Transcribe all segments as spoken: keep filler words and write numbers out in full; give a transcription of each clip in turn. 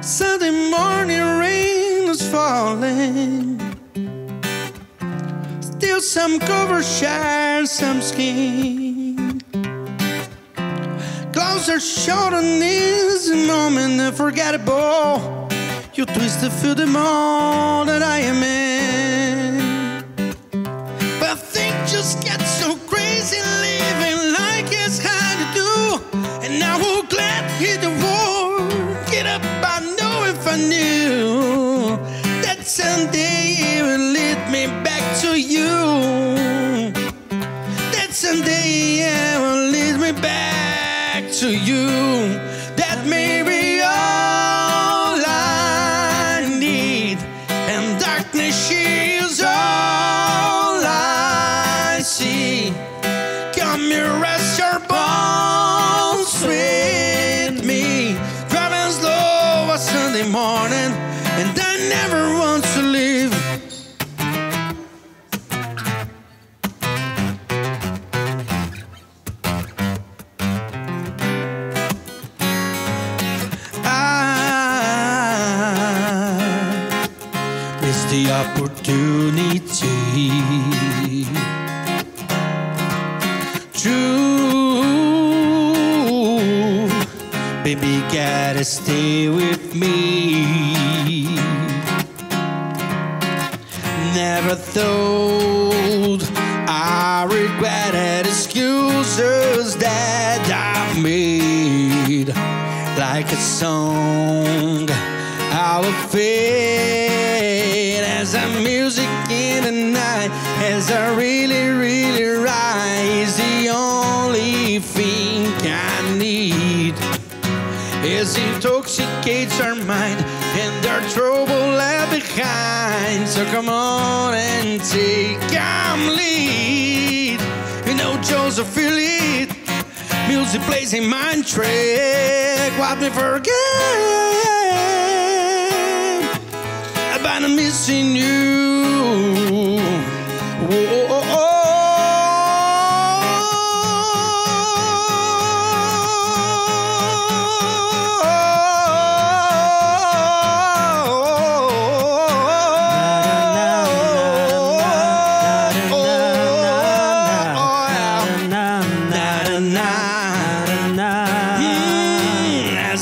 Sunday morning rain is falling, still some cover shines, some skin. Clothes are short on this moment unforgettable. You twist to feel the more that I am in, but things just get so crazy, living like it's hard to do. And I will gladly hit the wall, get up. I know if I knew that someday it would lead me back to you, that someday it will lead me back to you, that may be all I need, and darkness is all I see. Come and rest your bones with me, driving slow on Sunday morning, and I never want to leave. I miss the opportunity true, baby, gotta stay with me. Never thought I regretted excuses that I've made, like a song I will fade as a music in the night, as I really, really rise. The only thing I need is intoxicates our mind, and our trouble left behind. So come on and take our lead. You know, Joseph, feel it. Music plays a mind trick. What we forget about missing you. Whoa.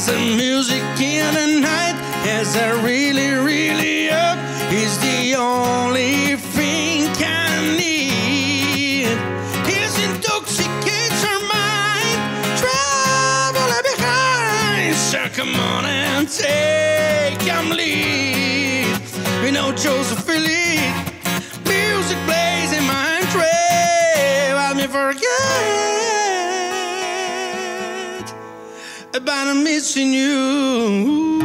The music in the night, as I really, really up, is the only thing I need. Here's intoxicates our mind, trouble behind. So come on and take I'm lead. You know, Joseph Philly, music plays in my tray. I'll never forget about missing you.